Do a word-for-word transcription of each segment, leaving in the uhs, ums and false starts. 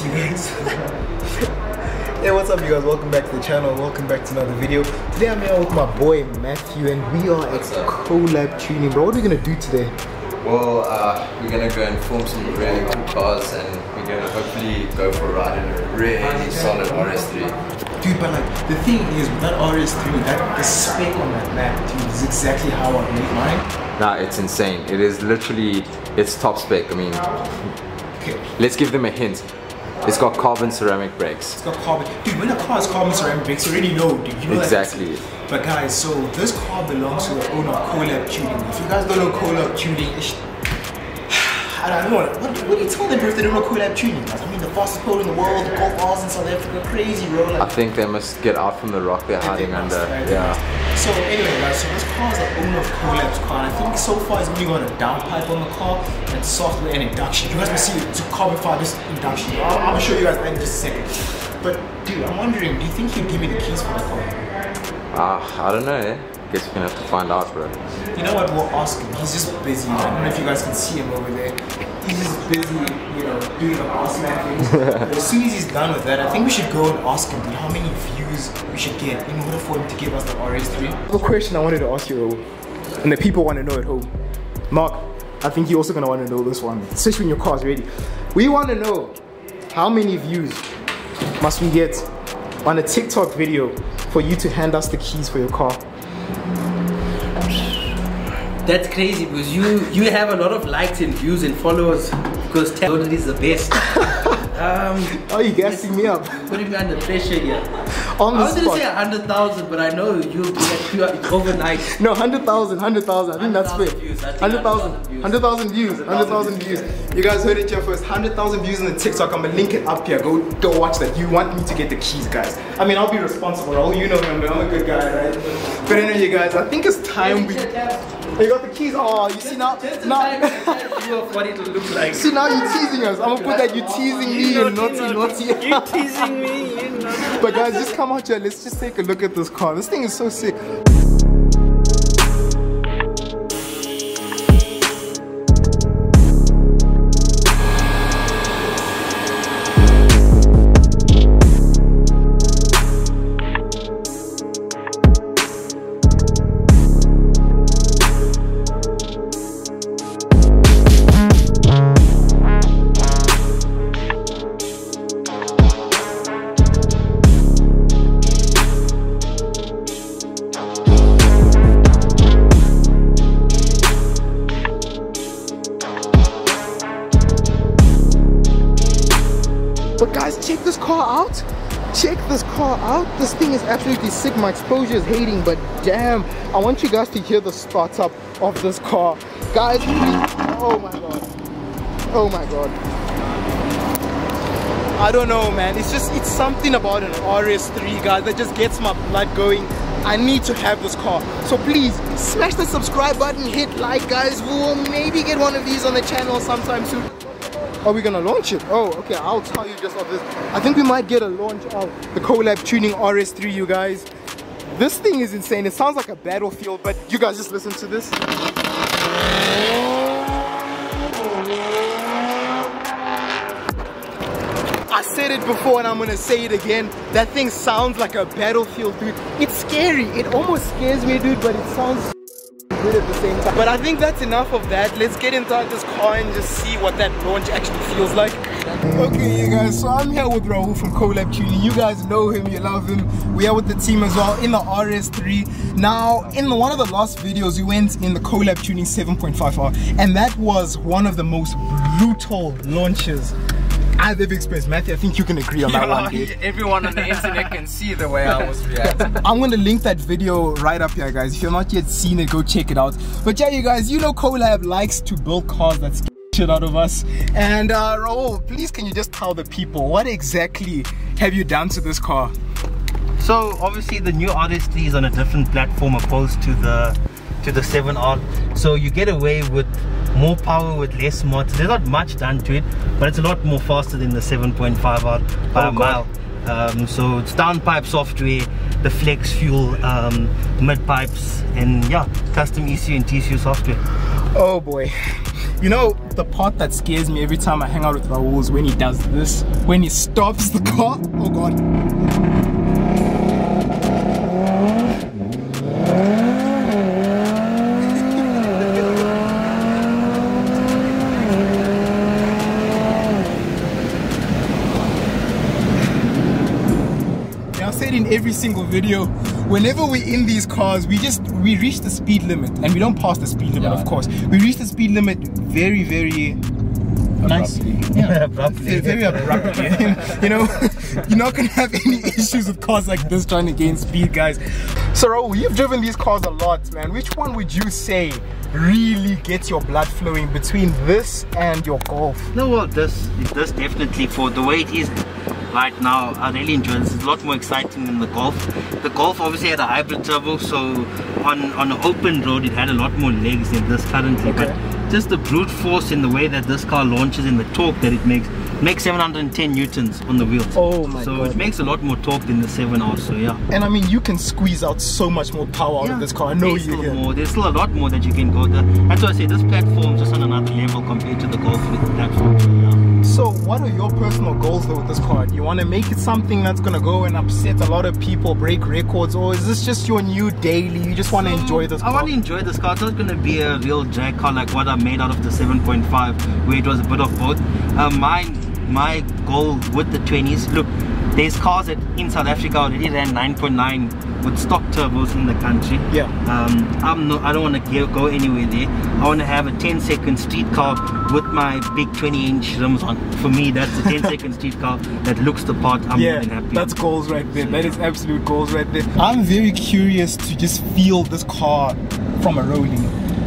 What's up, you guys? Hey, what's up, you guys? Welcome back to the channel. Welcome back to another video. Today I'm here with my boy Matthew, and we are at Colab Tuning. Bro, what are we gonna do today? Well, uh, we're gonna go and film some really cool cars, and we're gonna hopefully go for a ride in a really solid R S three. Dude, but like, the thing is, with that R S three, that the spec on that map, dude, is exactly how I made mine. Nah, it's insane. It is literally, it's top spec. I mean, okay, let's give them a hint. It's got carbon ceramic brakes. It's got carbon. Dude, when a car has carbon ceramic brakes, you already know, dude. You know exactly. That but guys, so this car belongs to the owner of Colab Tuning. If you guys don't know Colab Tuning, I don't know, what, what do you tell them if they don't know Colab Tuning? I mean, the fastest pole in the world, the Golf R's in South Africa, crazy, bro. Like, I think they must get out from the rock they're hiding they must, under. Right? Yeah. So anyway, guys, so this car is the owner of Colab's car, and I think so far it's really got a downpipe on the car, and software and induction. You guys can see it's a carbon fiber induction. I'll, I'll show you guys in just a second. But dude, I'm wondering, do you think he'll give me the keys for the car? Ah, uh, I don't know, eh? Guess we're gonna have to find out, bro. You know what? We'll ask him. He's just busy. I don't know if you guys can see him over there. He's just busy, you know, doing the ass man things. But as soon as he's done with that, I think we should go and ask him how many views we should get in order for him to give us the R S three. A question I wanted to ask you, and the people want to know at home. Mark, I think you're also gonna want to know this one, especially when your car's ready. We want to know how many views must we get on a TikTok video for you to hand us the keys for your car. That's crazy, because you you have a lot of likes and views and followers because Tablet is the best. um, oh, you're gassing me up. Putting me under pressure here. On the I was spot. Gonna say one hundred thousand, but I know you'll be like overnight. No, one hundred thousand, one hundred thousand. I think that's fair. one hundred thousand, one hundred thousand views, one hundred thousand views. views. You guys heard it here first. one hundred thousand views on the TikTok. I'm gonna link it up here. Go, go watch that. You want me to get the keys, guys? I mean, I'll be responsible. Rahul, you know him. I'm a good guy, right? But anyway, you guys, I think it's time we. You got the keys. Oh, you just, see now. Just now. Of what it'll look like. See now, you're teasing us. I'm gonna put that you're teasing me, you naughty, naughty. You're teasing me, you naughty. But guys, just come out here. Let's just take a look at this car. This thing is so sick. But guys, check this car out. Check this car out. This thing is absolutely sick. My exposure is hating, but damn, I want you guys to hear the start up of this car. Guys, please. Oh my God. Oh my God. I don't know, man. It's just, it's something about an R S three, guys, that just gets my blood going. I need to have this car. So please, smash the subscribe button, hit like, guys. We will maybe get one of these on the channel sometime soon. Are we gonna launch it? Oh, okay, I'll tell you just of this. I think we might get a launch of the Colab Tuning R S three, you guys. This thing is insane. It sounds like a battlefield, but you guys just listen to this. I said it before and I'm gonna say it again. That thing sounds like a battlefield, dude. It's scary. It almost scares me, dude, but it sounds good at the same time. But I think that's enough of that. Let's get inside this car and just see what that launch actually feels like. Okay, you guys, so I'm here with Rahul from Colab Tuning. You guys know him, you love him. We are with the team as well in the R S three. Now, in one of the last videos, we went in the Colab Tuning seven point five R, and that was one of the most brutal launches I've ever experienced. Matthew, I think you can agree on that one. Dude. Everyone on the internet can see the way I was reacting. I'm going to link that video right up here, guys. If you're not yet seen it, go check it out. But yeah, you guys, you know Colab likes to build cars that scare shit out of us. And uh, Rahul, please can you just tell the people, what exactly have you done to this car? So obviously the new R S three is on a different platform opposed to the to the seven R. So you get away with more power with less mods. There's not much done to it, but it's a lot more faster than the seven point five R by oh, a mile. Um, so it's downpipe software, the flex fuel, um, mid pipes, and yeah, custom E C U and T C U software. Oh boy. You know, the part that scares me every time I hang out with Rahul is when he does this. When he stops the car. Oh God. I've said in every single video, whenever we're in these cars, we just, we reach the speed limit, and we don't pass the speed limit, yeah, of course. We reach the speed limit very, very nicely. Abruptly. Yeah. Abruptly. Very abruptly. You know, you're not going to have any issues with cars like this trying to gain speed, guys. So Rahul, you've driven these cars a lot, man. Which one would you say really gets your blood flowing between this and your Golf? No, well, this, this definitely, for the way it is right now, I really enjoy this. It's a lot more exciting than the Golf. The Golf obviously had a hybrid turbo, so on, on an open road it had a lot more legs than this currently, okay. But just the brute force in the way that this car launches and the torque that it makes, makes seven hundred ten newtons on the wheels. Oh my so God. It makes a lot more torque than the seven R, so yeah. And I mean, you can squeeze out so much more power, yeah, out of this car. I know there's you still more. There's still a lot more that you can go there. That's why I say this platform is just on another level compared to the Golf with the platform, yeah. So what are your personal goals though with this car? Do you want to make it something that's going to go and upset a lot of people, break records, or is this just your new daily? You just want to um, enjoy this car? I want to enjoy this car. It's not going to be a real drag car like what I made out of the seven point five, where it was a bit of both. Uh, my, my goal with the twenties, look, there's cars that in South Africa already ran nine point nine with stock turbos in the country. Yeah. Um, I'm not, I don't want to go anywhere there. I want to have a ten second street car with my big twenty inch rims on. For me, that's a ten second street car that looks the part. I'm yeah, more than happy. That's goals right there. So, that yeah. is absolute goals right there. I'm very curious to just feel this car from a rolling.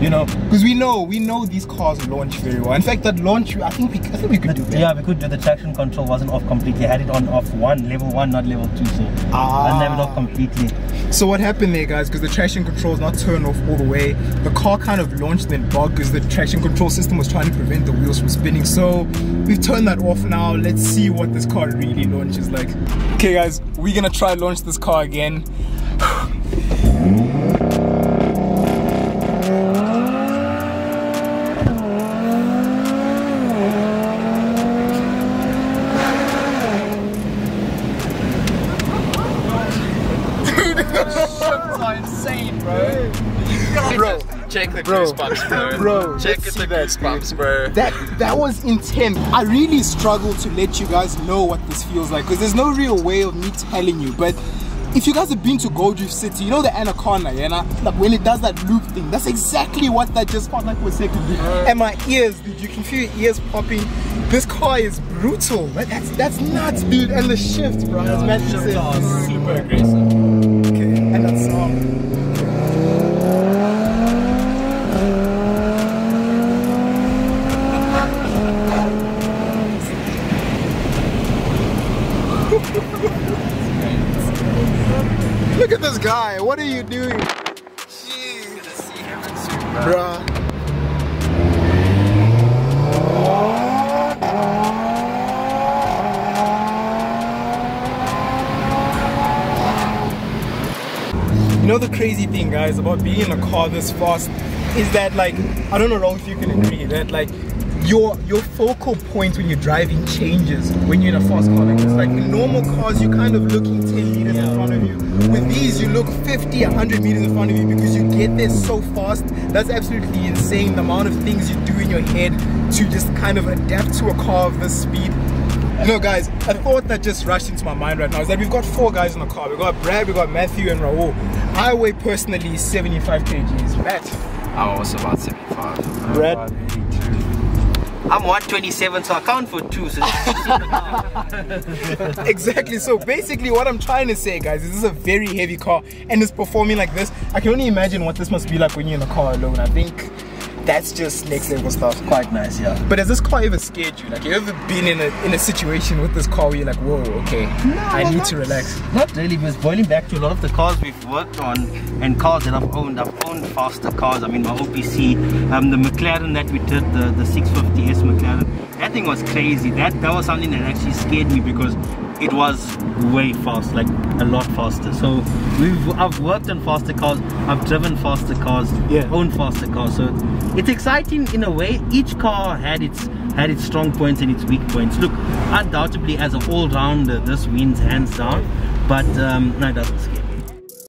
You know, because we know, we know these cars launch very well. In fact, that launch, I think we, I think we could the, do that. Yeah, we could do. The traction control wasn't off completely. I had it on off one, level one, not level two, so ah. I didn't have it off completely. So what happened there, guys, because the traction control is not turned off all the way, the car kind of launched and bogged because the traction control system was trying to prevent the wheels from spinning. So we've turned that off now. Let's see what this car really launches like. Okay, guys, we're going to try launch this car again. Check the goosebumps, bro. Bro, check the goosebumps, bro. That that was intense. I really struggle to let you guys know what this feels like because there's no real way of me telling you. But if you guys have been to Goldriff City, you know the Anaconda, you know, like when it does that loop thing. That's exactly what that just felt like for a second. Uh, and my ears, dude, you can feel your ears popping. This car is brutal. Right? That's that's nuts, dude. And the shift, bro. Yeah, man, the shift is super aggressive. Okay, and that song. Look at this guy, what are you doing? Jesus, see him in super, bro. Bruh. You know the crazy thing, guys, about being in a car this fast is that, like, I don't know, Rahul, if you can agree that, like, Your your focal point when you're driving changes when you're in a fast car like this. Like in normal cars, you're kind of looking ten meters yeah. in front of you. With these, you look fifty, a hundred meters in front of you because you get there so fast. That's absolutely insane. The amount of things you do in your head to just kind of adapt to a car of this speed. You know, guys, a thought that just rushed into my mind right now is that we've got four guys in the car. We've got Brad, we've got Matthew, and Rahul. I weigh personally seventy-five kilograms. Matt? I'm also about seventy-five. Brad? I'm one twenty-seven, so I count for two. So exactly. So basically what I'm trying to say, guys, is this is a very heavy car and it's performing like this. I can only imagine what this must be like when you're in a car alone. I think that's just next level stuff. Quite nice, yeah. But has this car ever scared you? Like, you ever been in a, in a situation with this car where you're like, whoa, okay, no, I need to relax? Not really, because boiling back to a lot of the cars we've worked on and cars that I've owned, I've owned faster cars. I mean, my O P C, um, the McLaren that we did, the, the six fifty S McLaren, that thing was crazy. That, that was something that actually scared me because it was way fast, like a lot faster. So we've I've worked on faster cars, I've driven faster cars, yeah. owned faster cars. So it's exciting in a way. Each car had its had its strong points and its weak points. Look, undoubtedly as an all-rounder, this wins hands down. But um, no, it doesn't scare.